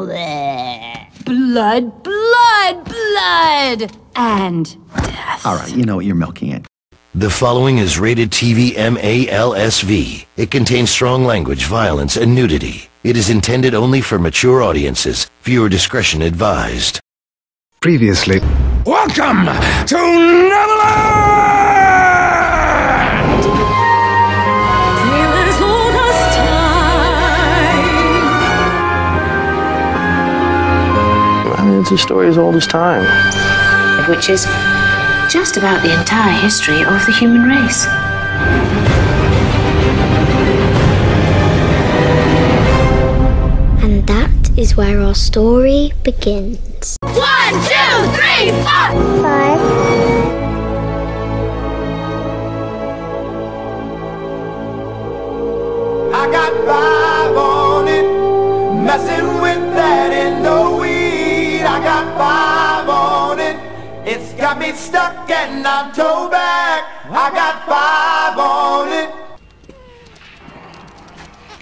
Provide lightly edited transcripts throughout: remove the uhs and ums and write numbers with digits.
Blood, blood, blood, and death. All right, you know what you're milking it. The following is rated TV MALSV. It contains strong language, violence, and nudity. It is intended only for mature audiences. Viewer discretion advised. Previously. Welcome to Neverland! Here is Luda's time. I mean, it's a story as old as time. Which is just about the entire history of the human race. And that is where our story begins. 1, 2, 3, 4! Five. I got five on it, messing with that in the weed. I got five on it. It's got me stuck and I'm toe back. I got five on it.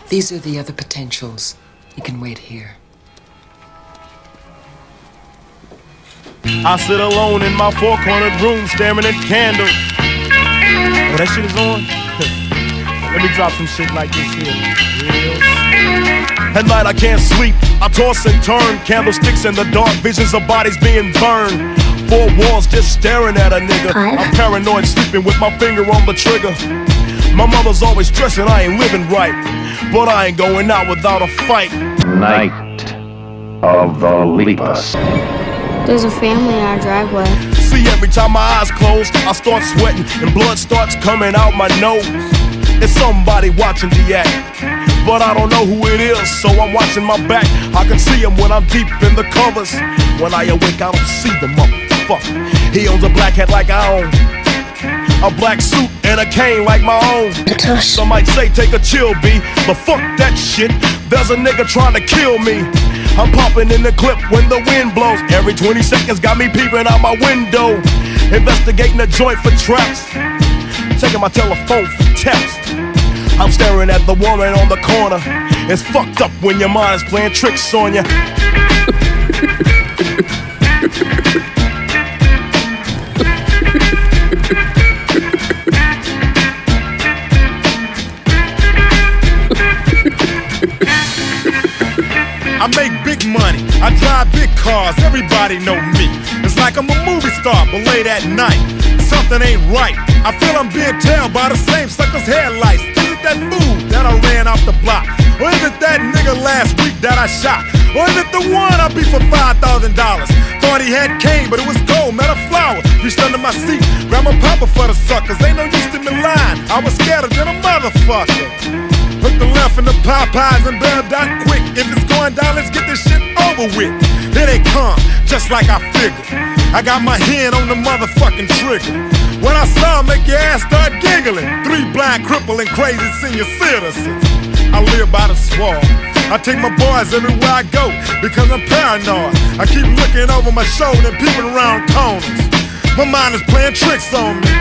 These are the other potentials. You can wait here. I sit alone in my four-cornered room staring at candles. Oh, that shit is on? Let me drop some shit like this here. Real. At night I can't sleep, I toss and turn. Candlesticks in the dark, visions of bodies being burned. Four walls just staring at a nigga. I'm paranoid, sleeping with my finger on the trigger. My mother's always stressing I ain't living right, but I ain't going out without a fight. Night of the Lepus. There's a family in our driveway. See, every time my eyes close, I start sweating and blood starts coming out my nose. It's somebody watching the act, but I don't know who it is, so I'm watching my back. I can see him when I'm deep in the covers. When I awake, I don't see the motherfucker. He owns a black hat like I own, a black suit and a cane like my own. Some might say take a chill, B, but fuck that shit. There's a nigga trying to kill me. I'm popping in the clip when the wind blows. Every 20 seconds got me peeping out my window, investigating a joint for traps, taking my telephone for taps. I'm staring at the woman on the corner. It's fucked up when your mind's playing tricks on you. I make big money, I drive big cars, everybody know me. It's like I'm a movie star, but late at night, something ain't right. I feel I'm being tailed by the same sucker's headlights. Is it that fool that I ran off the block? Or is it that nigga last week that I shot? Or is it the one I beat for $5,000? Thought he had cane, but it was gold, not a flower. Reached under my seat, grabbed my papa for the suckers. Ain't no use to me lying, I was scared than a motherfucker. Hooked the left in the Popeyes and bailed out quick. If it's going down, let's get this shit over with. Here they come, just like I figured. I got my hand on the motherfucking trigger. When I saw him, make your ass start giggling. Three blind, crippling, crazy senior citizens. I live by the swamp. I take my boys everywhere I go because I'm paranoid. I keep looking over my shoulder and peeping around corners. My mind is playing tricks on me.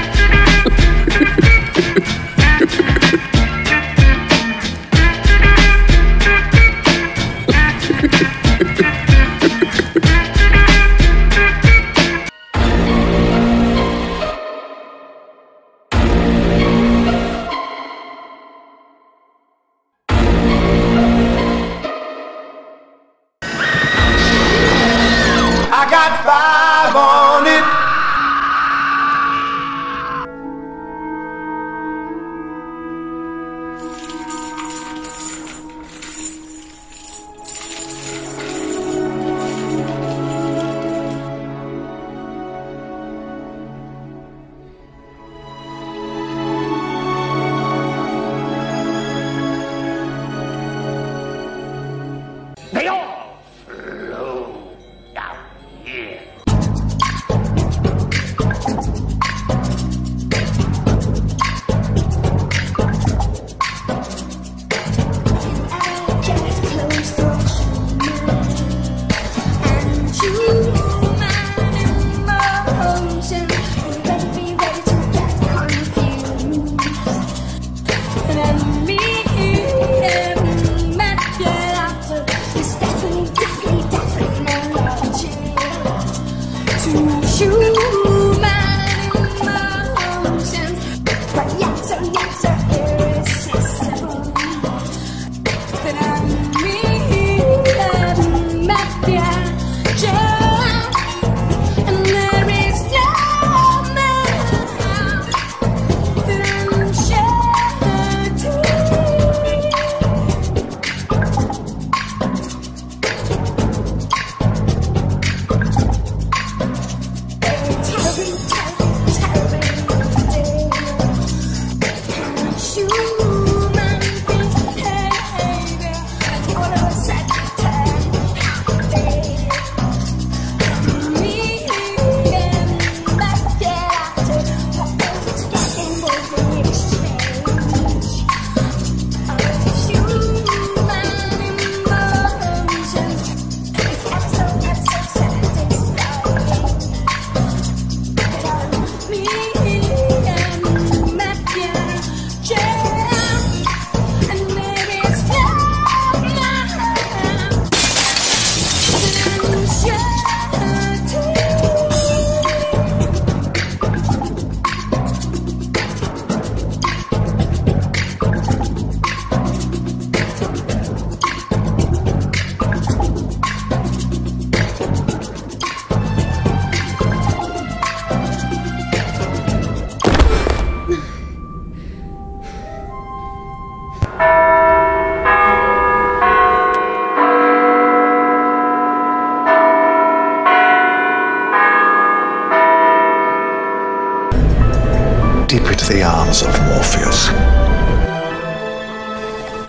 sons of Morpheus.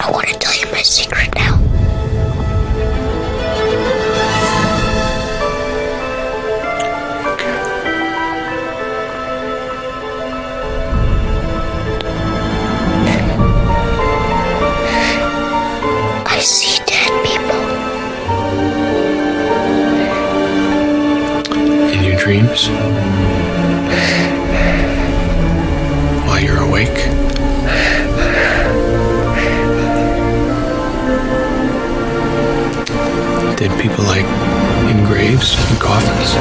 I want to tell you my secret now. I see dead people. In your dreams? While you're awake? Dead people like in graves and coffins?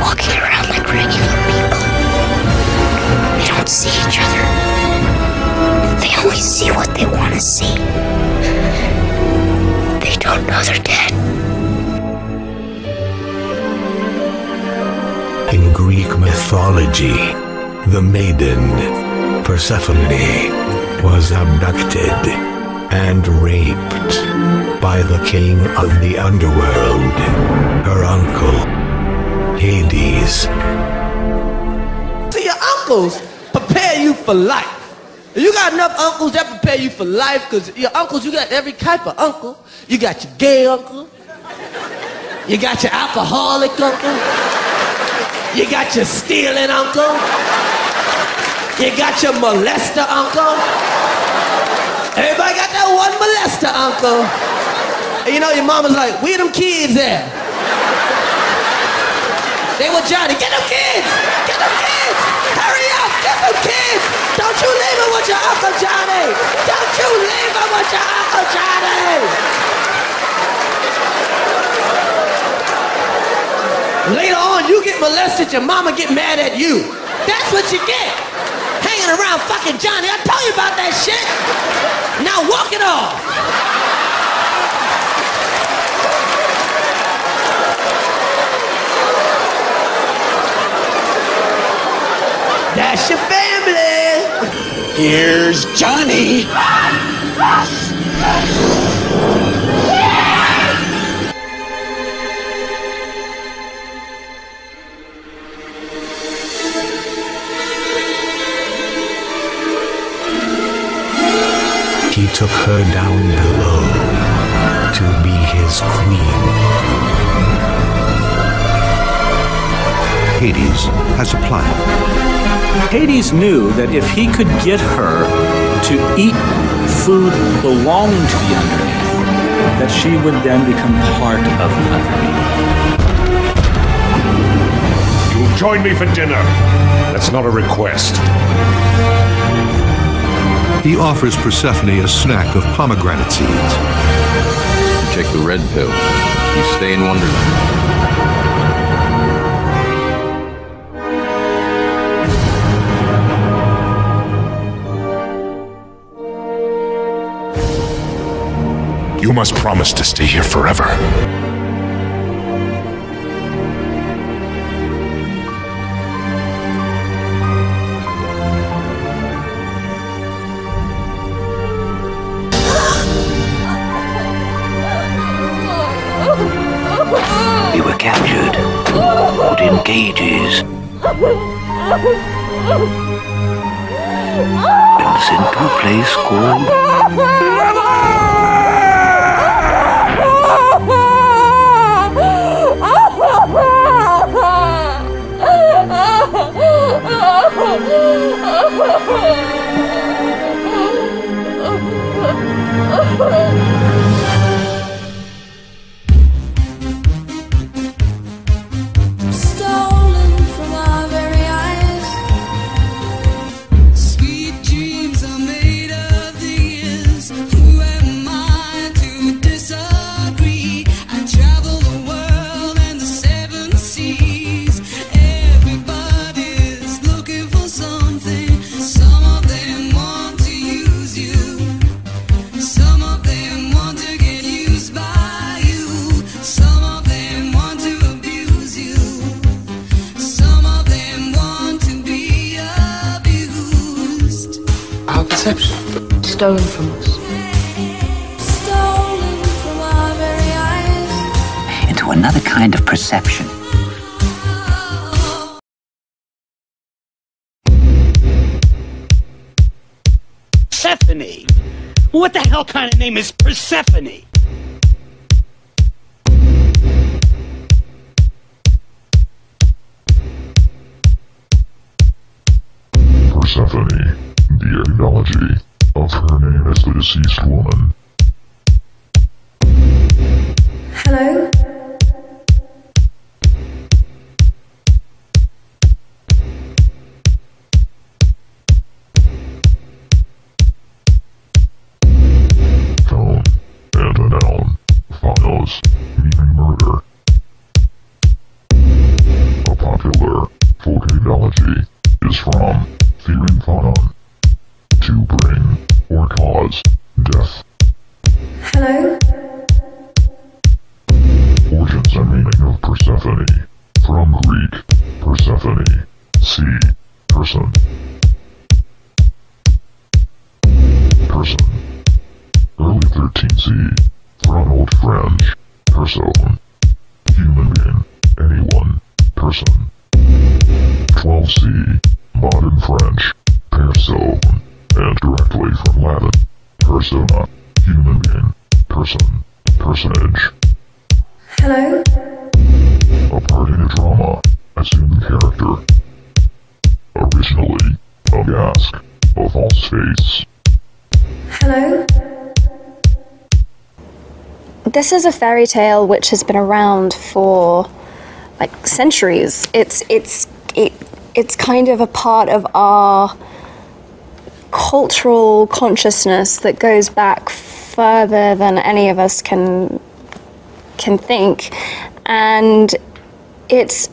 Walking around like regular people. They don't see each other. They only see what they want to see. Oh, no, they're dead. In Greek mythology, the maiden Persephone was abducted and raped by the king of the underworld, her uncle, Hades. So your uncles prepare you for life. You got enough uncles that prepare you for life, because your uncles, you got every type of uncle. You got your gay uncle. You got your alcoholic uncle. You got your stealing uncle. You got your molester uncle. Everybody got that one molester uncle. And you know, your mama's like, where them kids at? They were Johnny. Get them kids! Get them kids! Hurry up! Get them kids! Don't you leave them with your Uncle Johnny! Don't you leave them with your Uncle Johnny! Later on, you get molested, your mama get mad at you. That's what you get! Hanging around fucking Johnny. I told you about that shit! Now walk it off! That's your family! Here's Johnny! He took her down below to be his queen. Hades has a plan. Hades knew that if he could get her to eat food belonging to the underneath, that she would then become part of the underneath. You'll join me for dinner. That's not a request. He offers Persephone a snack of pomegranate seeds. Take the red pill. You stay in Wonderland. You must promise to stay here forever. You were captured, put in cages, and sent to a place called... Stolen from us. Stolen from our very eyes. Into another kind of perception. What the hell kind of name is Persephone? Persephone, the etymology of her name as the deceased woman. Hello? Meaning murder. A popular folk etymology is from theorin, to bring or cause death. Hello? Origins and meaning of Persephone. From Greek, Persephone, see, person. Person. Early 13th CE. From Old French, person, human being, anyone, person. 12th CE, modern French, personne, and directly from Latin, persona, human being, person, personage. Hello? A part in a drama, assumed character. Originally, a mask, a false face. Hello? This is a fairy tale which has been around for, like, centuries. It's kind of a part of our cultural consciousness that goes back further than any of us can think, and it's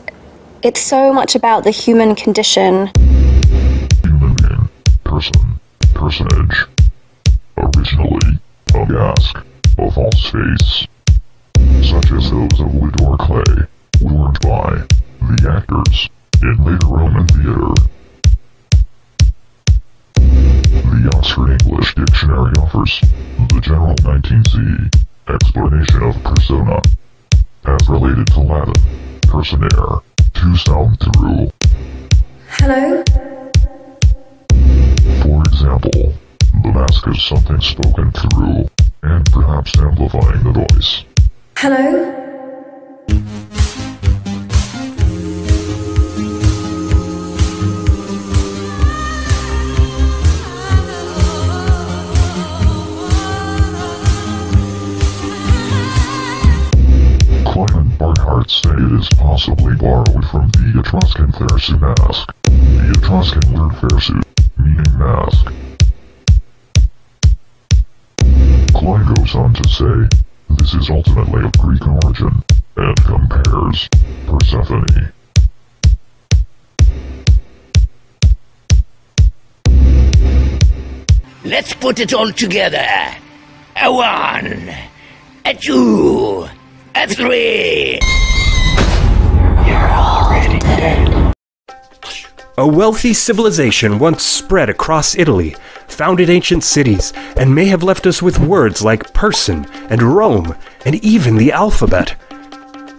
so much about the human condition. Human being, person, personage, originally a mask. A false face, such as those of wood or clay, worn by the actors in later Roman theater. The Oxford English Dictionary offers the general 19th CE explanation of persona, as related to Latin, personare, to sound through. Hello? For example, the mask is something spoken through, and perhaps amplifying the voice. Hello? Kleinman Barnhart said it is possibly borrowed from the Etruscan farsu mask. The Etruscan word farsu, meaning mask. Klein goes on to say, this is ultimately of Greek origin, and compares Persephone. Let's put it all together. A 1, a 2, a 3. You're already dead. A wealthy civilization once spread across Italy, founded ancient cities, and may have left us with words like person and Rome, and even the alphabet.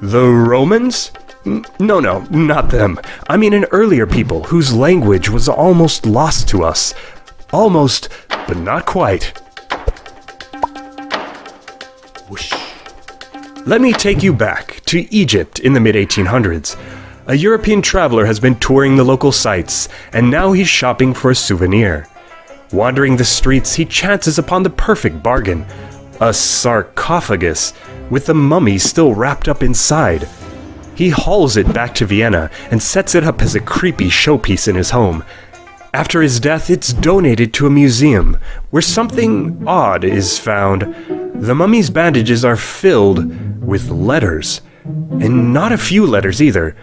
The Romans? No, not them. I mean an earlier people whose language was almost lost to us. Almost, but not quite. Whoosh. Let me take you back to Egypt in the mid-1800s. A European traveler has been touring the local sites, and now he's shopping for a souvenir. Wandering the streets, he chances upon the perfect bargain, a sarcophagus, with the mummy still wrapped up inside. He hauls it back to Vienna and sets it up as a creepy showpiece in his home. After his death, it's donated to a museum, where something odd is found. The mummy's bandages are filled with letters, and not a few letters either.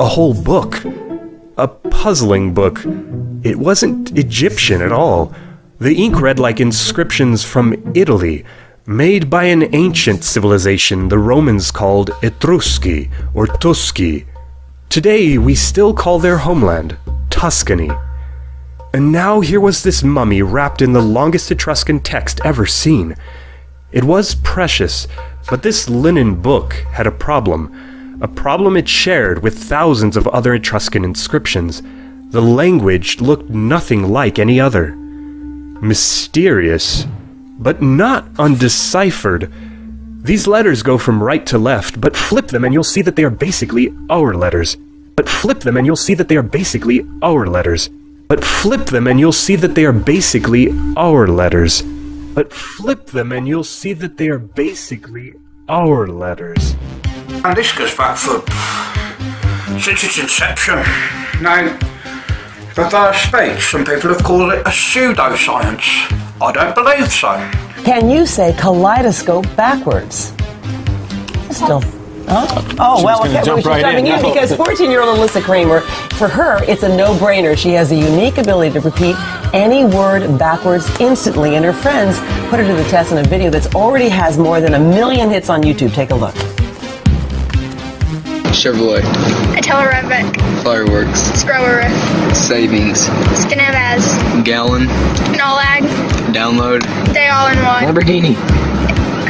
A whole book. A puzzling book. It wasn't Egyptian at all. The ink read like inscriptions from Italy, made by an ancient civilization the Romans called Etrusci or Tusci. Today we still call their homeland Tuscany. And now here was this mummy wrapped in the longest Etruscan text ever seen. It was precious, but this linen book had a problem. A problem it shared with thousands of other Etruscan inscriptions. The language looked nothing like any other. Mysterious, but not undeciphered. These letters go from right to left, but flip them and you'll see that they are basically our letters. But flip them and you'll see that they are basically our letters. But flip them and you'll see that they are basically our letters. But flip them and you'll see that they are basically our letters. And this goes back for... since its inception. Now, the first speech, some people have called it a pseudoscience. I don't believe so. Can you say kaleidoscope backwards? Still. Oh, oh well, okay, well, she's right jumping in because 14-year-old Alyssa Kramer, for her, it's a no-brainer. She has a unique ability to repeat any word backwards instantly, and her friends put her to the test in a video that's already has more than 1 million hits on YouTube. Take a look. Chevrolet. Telerevic. Fireworks. Scrolleric. Savings. Skinevaz. Gallon. Nolag. Download. They all in one. Lamborghini.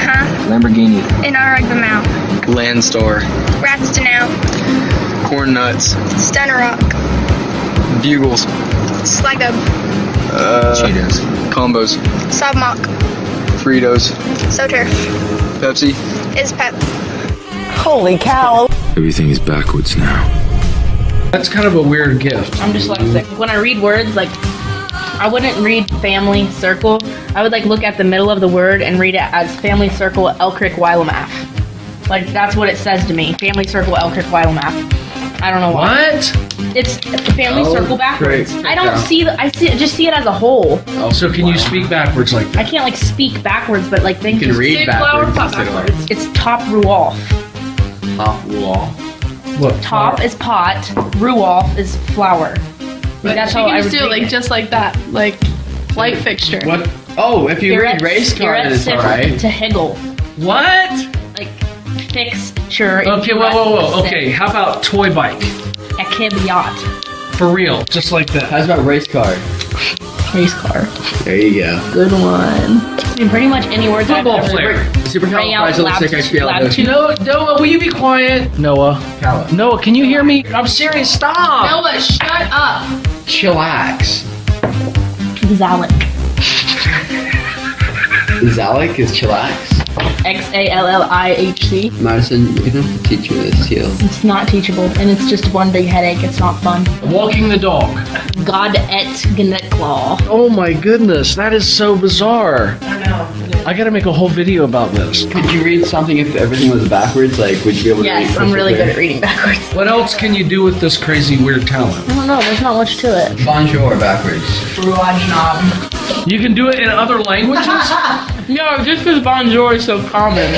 Huh? Lamborghini. In our mouth. Landstar. Rats to now. Corn nuts. Stenarock. Bugles. Sligo. Cheetos. Combos. Sobmock. Fritos. SoTurf. Pepsi. Is Pep. Holy cow. Everything is backwards now. That's kind of a weird gift. I'm dyslexic. When I read words, like, I wouldn't read family circle. I would, like, look at the middle of the word and read it as family circle Elcric Wylamaf. Like, that's what it says to me. Family circle, Elcric, Wild Map. I don't know why. What? It's the family circle backwards. Great. I don't see the, I just see it as a whole. Oh, so can you speak backwards like that? I can't, like, speak backwards, but, like, things. You can read backwards. Backwards. It's top Ruolf. Top Ruolf? What? Top flower? Is pot, Ruolf is flower. But that's how I would do it, like, just like that. Like, light fixture. What? Oh, if you read race card, it's alright. To higgle. What? Like, fixture. Okay, whoa. Okay, how about toy bike? A kid yacht. For real, just like that. How's about race car? Race car. There you go. Good one. I mean, pretty much any words I've ever heard. Supercalifragilisticexpialidocious. Noah, will you be quiet? Noah, can you hear me? I'm serious. Stop. Noah, shut up. Chillax. Zalek. Zalek is chillax. Xallihc. Madison, you're gonna have to teach me this, too. It's not teachable, and it's just one big headache. It's not fun. Walking the dog. God et Gnetlaw. Oh my goodness, that is so bizarre. I know. I gotta make a whole video about this. Could you read something if everything was backwards? Like, would you be able to read? Yes, I'm really good at reading backwards. What else can you do with this crazy, weird talent? I don't know, there's not much to it. Bonjour backwards. Rouage. You can do it in other languages? No, just because bonjour is so common.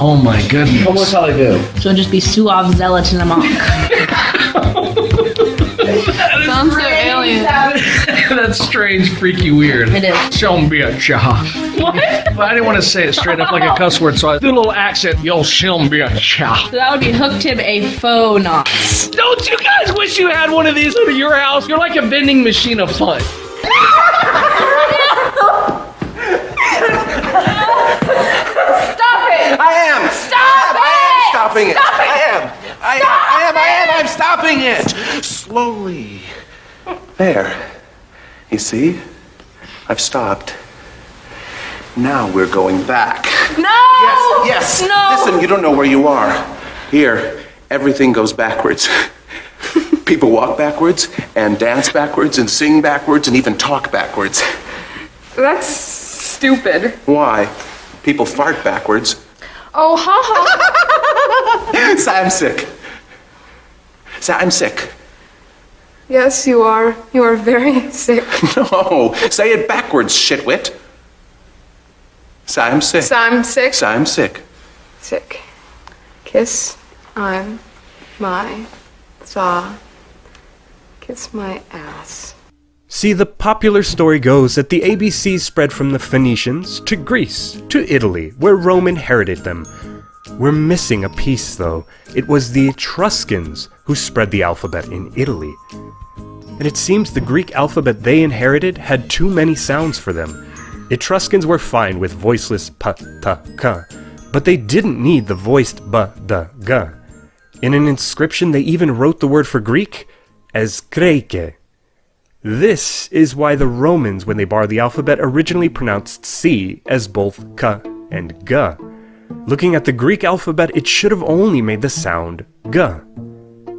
Oh my goodness. What's all I do? So just be suave zealot in a monk. Sounds so alien. That's strange, freaky, weird. It is. Shum bitch. What? But I didn't want to say it straight up like a cuss word, so I did a little accent. Yo, shum bitch. So that would be hooked him a faux knot. Don't you guys wish you had one of these at your house? You're like a vending machine of fun. I am. Stop it! I am stopping it. I am. I am stopping it. Slowly. There. You see? I've stopped. Now we're going back. No! Yes, yes. No. Listen, you don't know where you are. Here, everything goes backwards. People walk backwards and dance backwards and sing backwards and even talk backwards. That's stupid. Why? People fart backwards. Oh, ha ha. So I'm sick. So I'm sick. Yes, you are. You are very sick. No, say it backwards, shitwit. So I'm sick. So I'm sick. So I'm sick. Sick. Kiss I'm my saw. Kiss my ass. See, the popular story goes that the ABC spread from the Phoenicians to Greece to Italy, where Rome inherited them. We're missing a piece, though. It was the Etruscans who spread the alphabet in Italy. And it seems the Greek alphabet they inherited had too many sounds for them. Etruscans were fine with voiceless p, t, k, but they didn't need the voiced b, d, g. In an inscription, they even wrote the word for Greek as kreike. This is why the Romans, when they borrowed the alphabet, originally pronounced C as both ka and ga. Looking at the Greek alphabet, it should have only made the sound ga.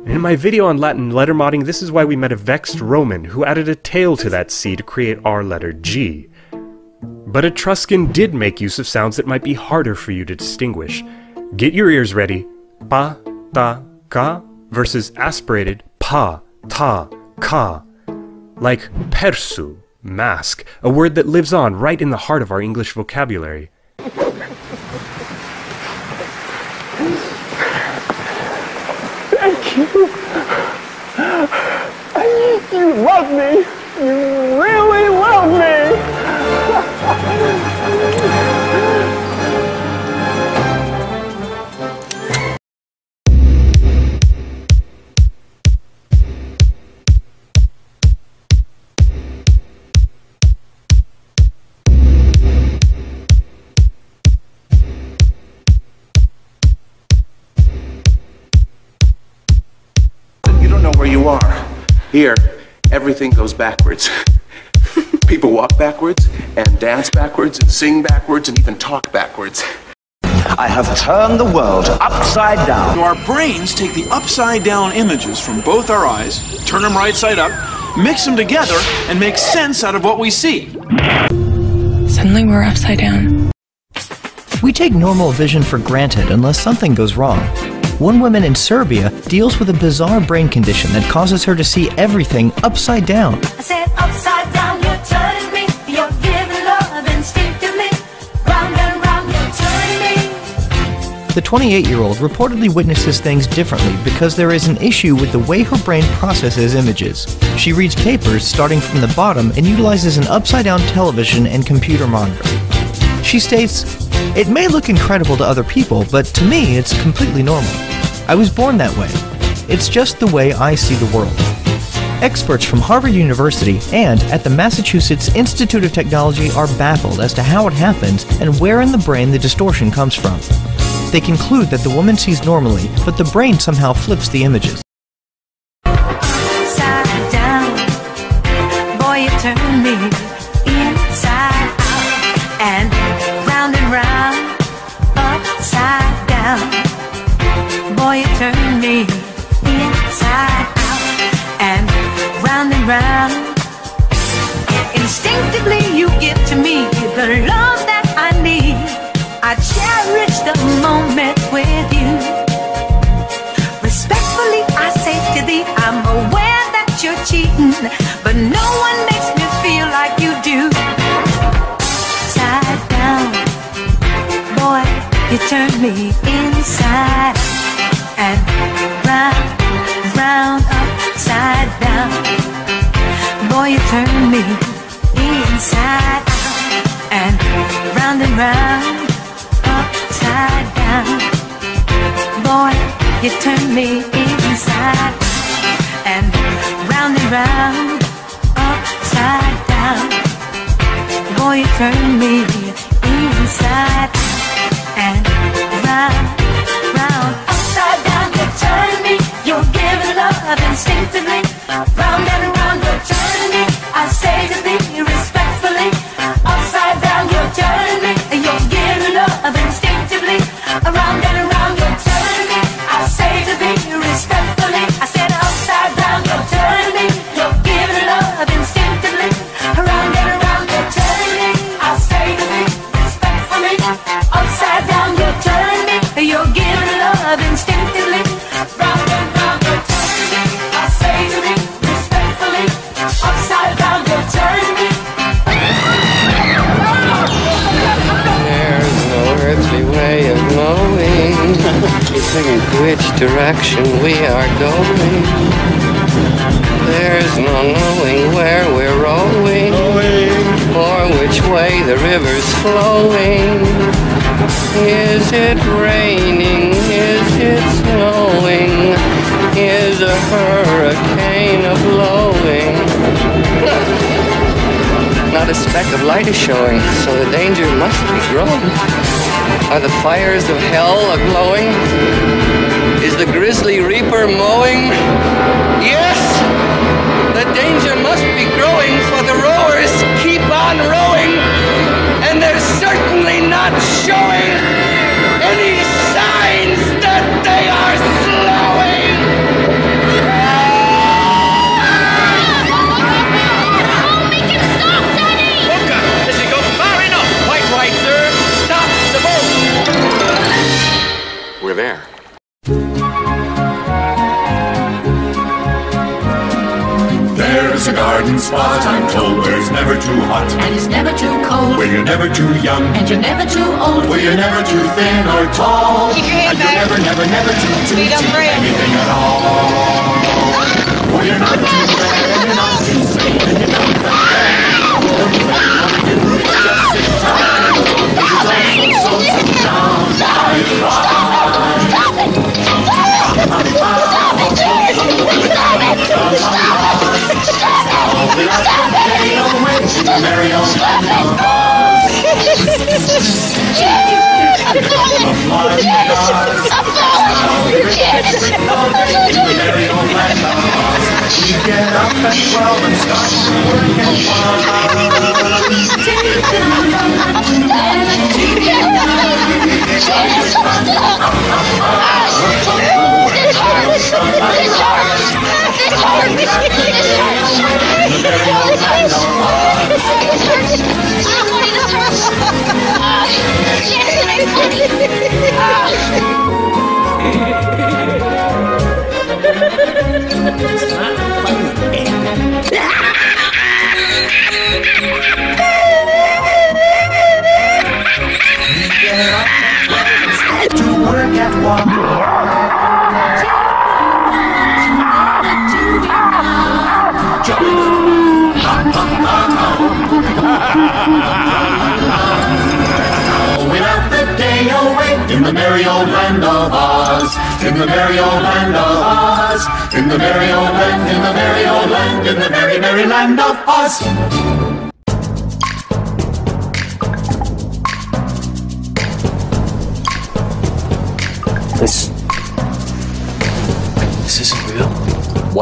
In my video on Latin letter modding, this is why we met a vexed Roman who added a tail to that C to create our letter G. But Etruscan did make use of sounds that might be harder for you to distinguish. Get your ears ready. Pa, ta, ka versus aspirated pa, ta, ka. Like persu, mask, a word that lives on right in the heart of our English vocabulary. Thank you. You love me. You really love me. You don't know where you are. Here, everything goes backwards. People walk backwards, and dance backwards, and sing backwards, and even talk backwards. I have turned the world upside down. Our brains take the upside-down images from both our eyes, turn them right side up, mix them together, and make sense out of what we see. Suddenly we're upside down. We take normal vision for granted unless something goes wrong. One woman in Serbia deals with a bizarre brain condition that causes her to see everything upside down. I said upside down, you're turning me. You're giving love instinctively. Round and round, you're turning me. The 28-year-old reportedly witnesses things differently because there is an issue with the way her brain processes images. She reads papers starting from the bottom and utilizes an upside-down television and computer monitor. She states, "It may look incredible to other people, but to me it's completely normal. I was born that way. It's just the way I see the world." Experts from Harvard University and at the Massachusetts Institute of Technology are baffled as to how it happens and where in the brain the distortion comes from. They conclude that the woman sees normally, but the brain somehow flips the images. Upside down, boy, you turn me inside out, and round, upside down. Boy, you turn me inside out and round. Instinctively you give to me the love that I need. I cherish the moment with you. Respectfully I say to thee, I'm aware that you're cheating, but no one makes me feel like you do. Upside down, boy, you turn me inside out. And round, round, upside down. Boy, you turn me inside out. And round, upside down. Boy, you turn me inside out. And round, upside down. Boy, you turn me inside out. And round, round. Upside down, you turn me. You're giving love instinctively. Round and round, you're turning me. I say to thee respectfully. Upside down, you're turning me. You're giving love instinctively. Round and round, you're turning me. I say to thee respectfully. I said upside down, you're turning me. You're giving love instinctively. Round and round, you're turning me. I say to thee respectfully. Upside down, you're turning me. You're giving love instinctively. Round and round, you're turning me. I say to thee respectfully. Upside down, you're turning me. There's no earthly way of knowing in which direction we are going. There's no knowing where we're rolling, or which way the river's flowing. Is it raining? Is it snowing? Is a hurricane a-blowing? Not a speck of light is showing, so the danger must be growing. Are the fires of hell a-glowing? Is the grizzly reaper mowing? Yes! The danger must be growing. not showing any signs that they are slowing. Oh, make him stop, Sonny! Look up, does he go far enough? Quite right, sir. Stop the boat. We're there. There's a garden spot, I'm told, where it's never too hot, and it's never too cold, where you're never too young, and you're never too old, where you're never too thin or tall, and you're never too anything at all. Where you're not too bad, and you're not too sweet, and you're not that bad. Where you don't just sit down, but it's also so sit down. Stop it!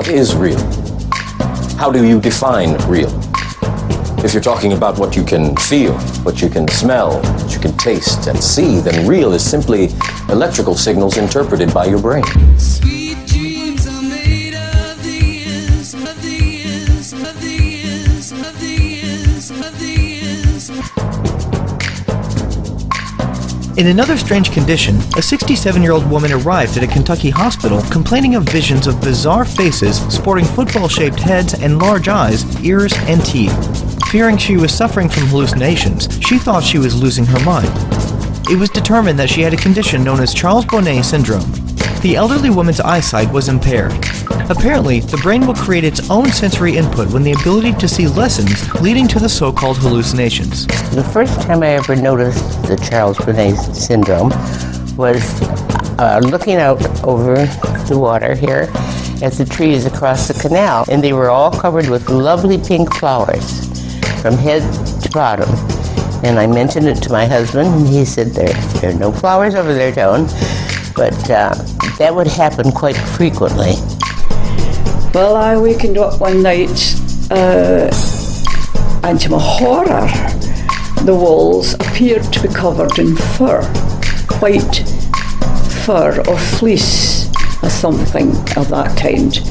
Is real? How do you define real? If you're talking about what you can feel, what you can smell, what you can taste and see, then real is simply electrical signals interpreted by your brain. Sweet dreams are made of the ends, of the ends, of the ends, of the ends, of the ends. In another strange condition, a 67-year-old woman arrived at a Kentucky hospital complaining of visions of bizarre faces sporting football-shaped heads and large eyes, ears, and teeth. Fearing she was suffering from hallucinations, she thought she was losing her mind. It was determined that she had a condition known as Charles Bonnet Syndrome. The elderly woman's eyesight was impaired. Apparently, the brain will create its own sensory input when the ability to see lessens, leading to the so-called hallucinations. The first time I ever noticed the Charles Bonnet Syndrome was looking out over the water here at the trees across the canal, and they were all covered with lovely pink flowers from head to bottom. And I mentioned it to my husband, and he said, there are no flowers over there, Joan, but that would happen quite frequently. Well, I wakened up one night, and to my horror, the walls appeared to be covered in fur, white fur or fleece or something of that kind.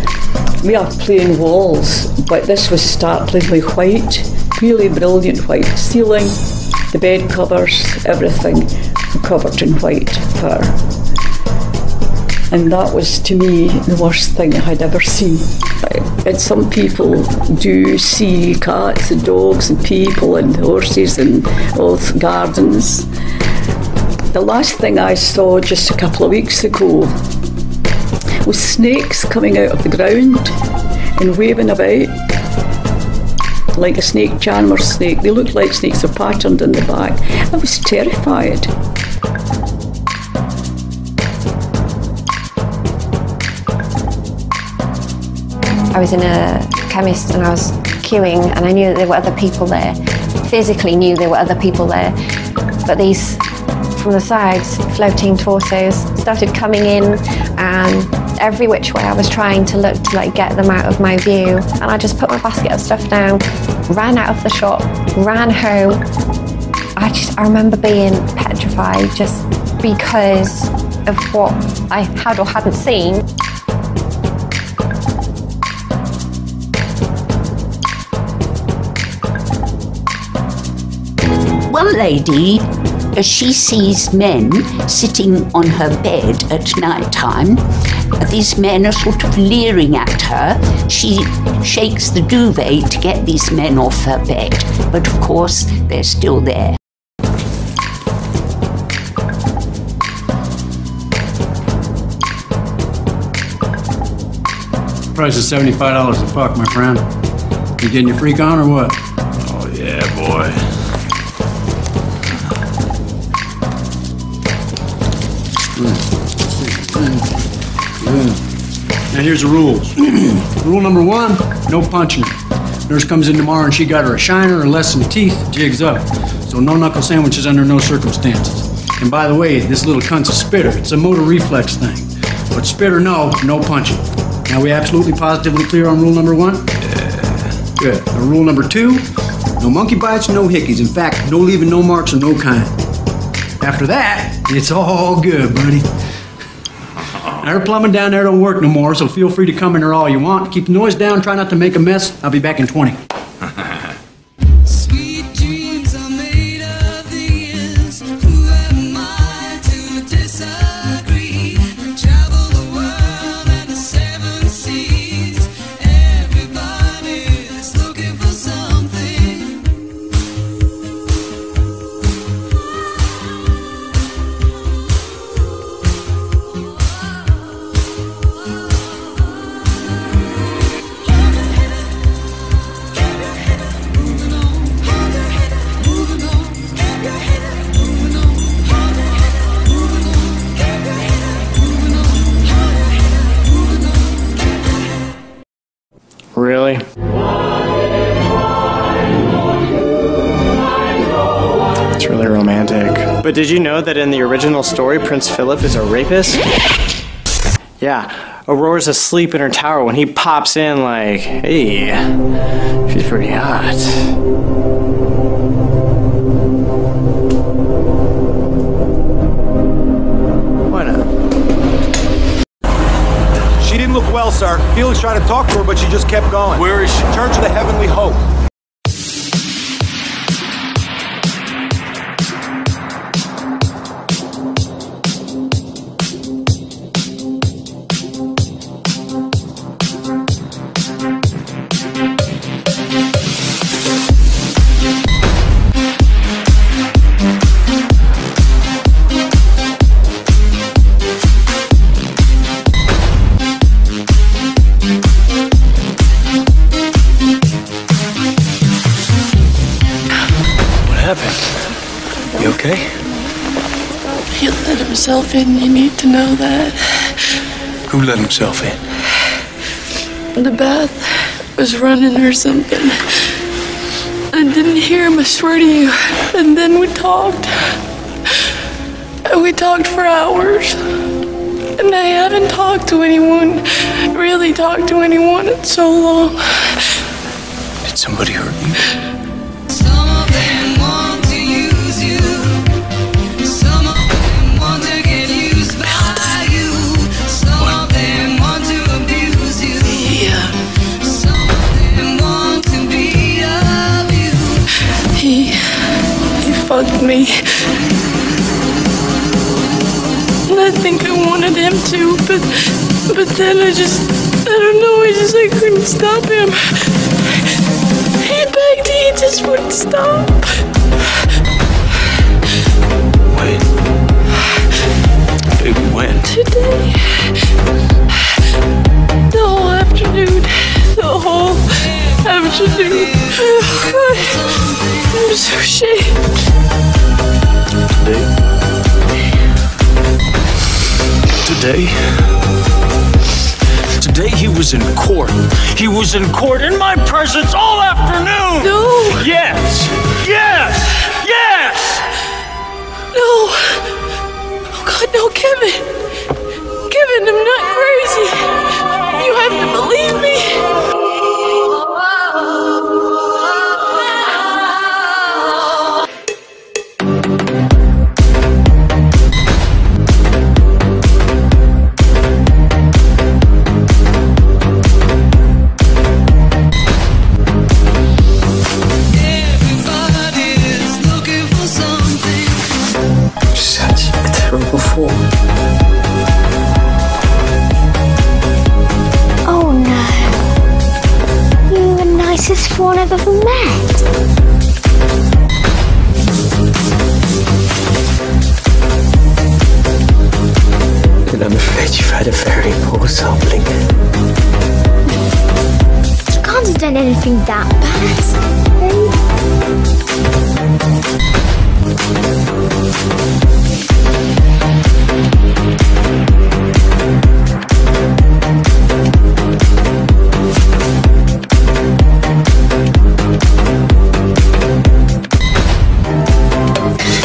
We are plain walls, but this was startlingly white, really brilliant white. Ceiling, the bed covers, everything covered in white fur. And that was, to me, the worst thing I had ever seen. And some people do see cats and dogs and people and horses and gardens. The last thing I saw just a couple of weeks ago was snakes coming out of the ground and waving about like a snake, charmer snake. They looked like snakes are patterned in the back. I was terrified. I was in a chemist and I was queuing, and I knew that there were other people there. Physically knew there were other people there, but these from the sides, floating torsos started coming in, and every which way I was trying to look to like get them out of my view, and I just put my basket of stuff down, ran out of the shop, ran home. I remember being petrified just because of what I had or hadn't seen. One lady, she sees men sitting on her bed at night time. These men are sort of leering at her. She shakes the duvet to get these men off her bed, but of course they're still there. Price is $75 a fuck, my friend. You getting your freak on or what? Oh yeah, boy. Now here's the rules. Rule number one, no punching. Nurse comes in tomorrow and she got her a shiner or less than teeth, jig's up. So no knuckle sandwiches under no circumstances. And by the way, this little cunt's a spitter. It's a motor reflex thing. But spit or no, no punching. Now we absolutely positively clear on rule number one? Yeah. Good. Now rule number two, no monkey bites, no hickeys. In fact, no leaving no marks of no kind. After that, it's all good, buddy. Air plumbing down there don't work no more, so feel free to come in here all you want. Keep the noise down, try not to make a mess. I'll be back in 20. Sweet dreams are made of these. Who am I to disagree? Travel the world and the seven seas. Everybody is looking for something. Really? It's really romantic. But did you know that in the original story, Prince Philip is a rapist? Yeah, Aurora's asleep in her tower when he pops in like, hey, she's pretty hot. Why not? She didn't look well, sir. Felix tried to talk to her, but she just kept going. Where is she? Church of the Heavenly Hope. In, you need to know that. Who let himself in? The bath was running or something. I didn't hear him, I swear to you. And then we talked. And we talked for hours. And I haven't talked to anyone, really talked to anyone in so long. Did somebody hurt you? Fucked me. And I think I wanted him to, but then I don't know, I couldn't stop him. He begged, he just wouldn't stop. When? Baby, when? Today. The whole afternoon. The whole afternoon. Oh, God. I'm so ashamed. Today? Today? Today he was in court. He was in court in my presence all afternoon! No! Yes! Yes! Yes! No! Oh God, no, Kevin! Kevin, I'm not crazy! You have to believe me! from before. Oh no. You're the nicest fawn I've ever met. I'm afraid you've had a very poor sampling. You can't have done anything that bad.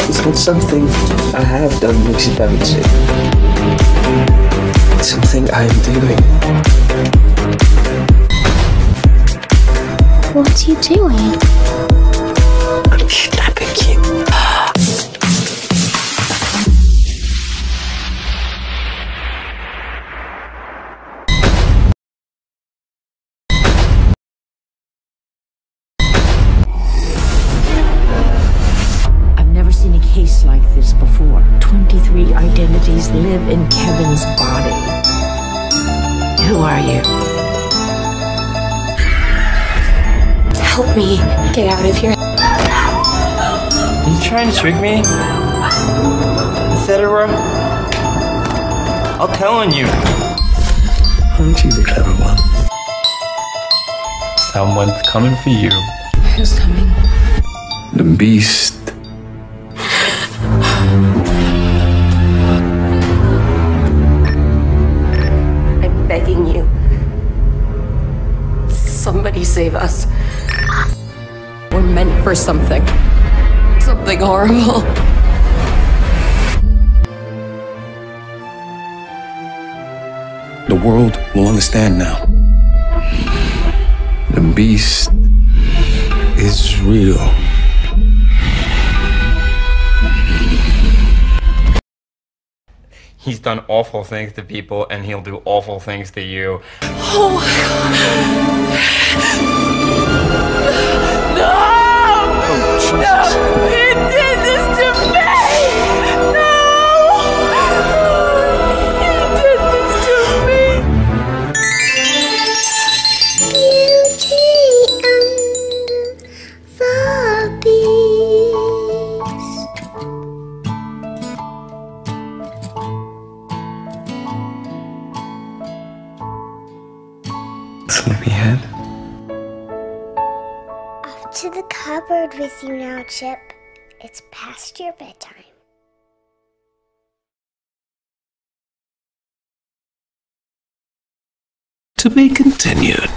It's not something I have done, Lucy Davidson. Something I'm doing. What are you doing? I'm kidnapping you. I've never seen a case like this before. 23 identities live in Kevin's body. Who are you? Help me get out of here. Are you trying to trick me? Etc. I'll tell on you. Aren't you the clever one? Someone's coming for you. Who's coming? The beast. Begging you. Somebody save us. We're meant for something. Something horrible. The world will understand now. The beast is real. He's done awful things to people, and he'll do awful things to you. Oh my God! No! Oh, no! He did this to me! No! He did this to me! Beauty and the Beast. Sleepyhead. Off to the cupboard with you now, Chip. It's past your bedtime. To be continued.